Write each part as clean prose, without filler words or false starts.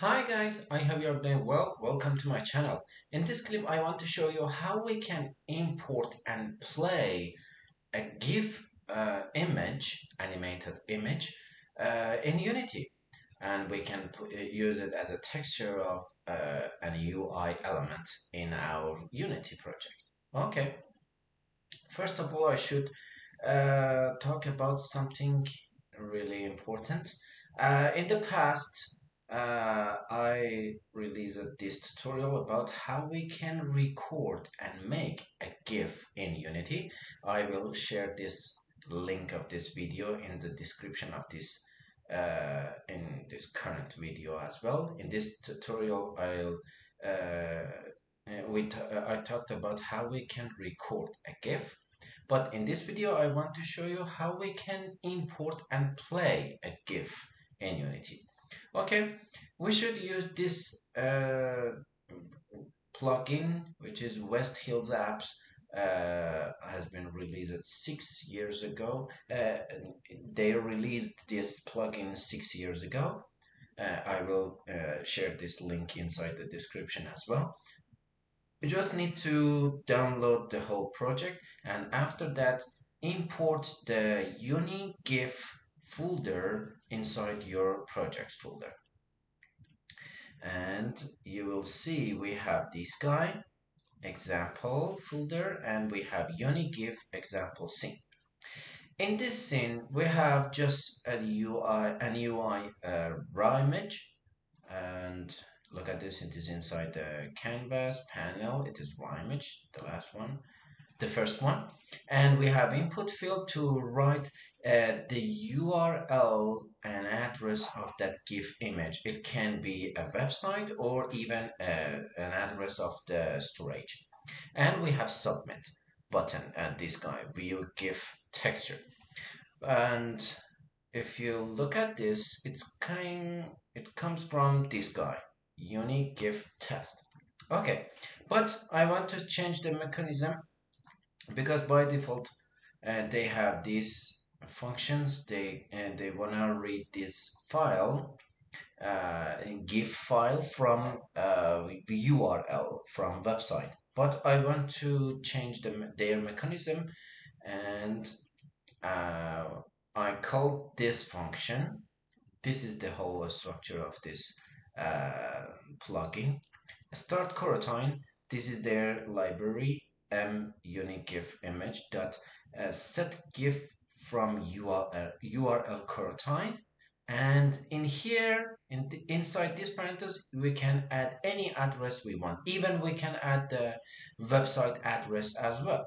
Hi guys, I hope you're doing well. Welcome to my channel. In this clip I want to show you how we can import and play a GIF image, animated image, in Unity, and we can use it as a texture of an UI element in our Unity project. Okay, first of all I should talk about something really important. In the past I released this tutorial about how we can record and make a GIF in Unity. I will share this link of this video in the description of this in this current video as well. In this tutorial I talked about how we can record a GIF, but in this video I want to show you how we can import and play a GIF in Unity. Okay, we should use this plugin, which is WestHillApps, has been released 6 years ago. They released this plugin 6 years ago. I will share this link inside the description as well. You just need to download the whole project, and after that import the UniGif folder inside your project folder, and you will see we have this guy example folder, and we have UniGif example scene. In this scene we have just an UI raw image, and look at this, it is inside the canvas panel. It is raw image, the first one, and we have input field to write the URL and address of that GIF image. It can be a website or even an address of the storage. And we have submit button and this guy, view GIF texture. And if you look at this, it comes from this guy, UniGif test. Okay, but I want to change the mechanism, because by default they have these functions. They wanna read this file, GIF file from URL from website. But I want to change their mechanism, and I call this function. This is the whole structure of this plugin. Start coroutine. This is their library. UniGif image dot set GIF from URL coroutine, and in here inside this parenthesis we can add any address we want. Even we can add the website address as well,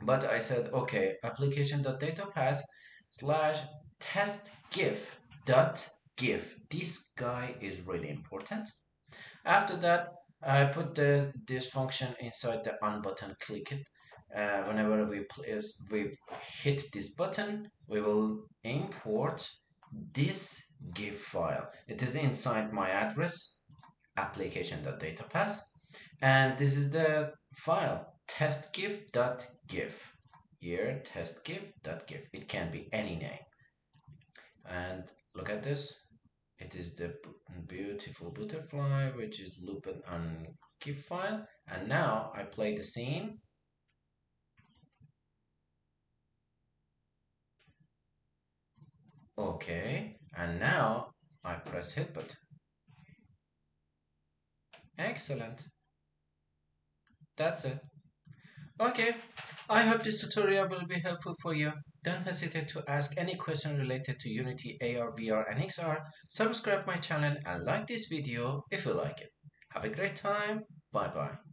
but I said okay, application.datapath/testgif.gif. This guy is really important. After that I put this function inside the on button, click it. Whenever we hit this button, we will import this GIF file. It is inside my address, application.datapath, and this is the file, testgif.gif. Here, testgif.gif. It can be any name. And look at this. It is the beautiful butterfly, which is looped on GIF file. And now I play the scene. Okay, and now I press hit button. Excellent. That's it. Okay, I hope this tutorial will be helpful for you. Don't hesitate to ask any question related to Unity, AR, VR, and XR. Subscribe my channel and like this video if you like it. Have a great time. Bye bye.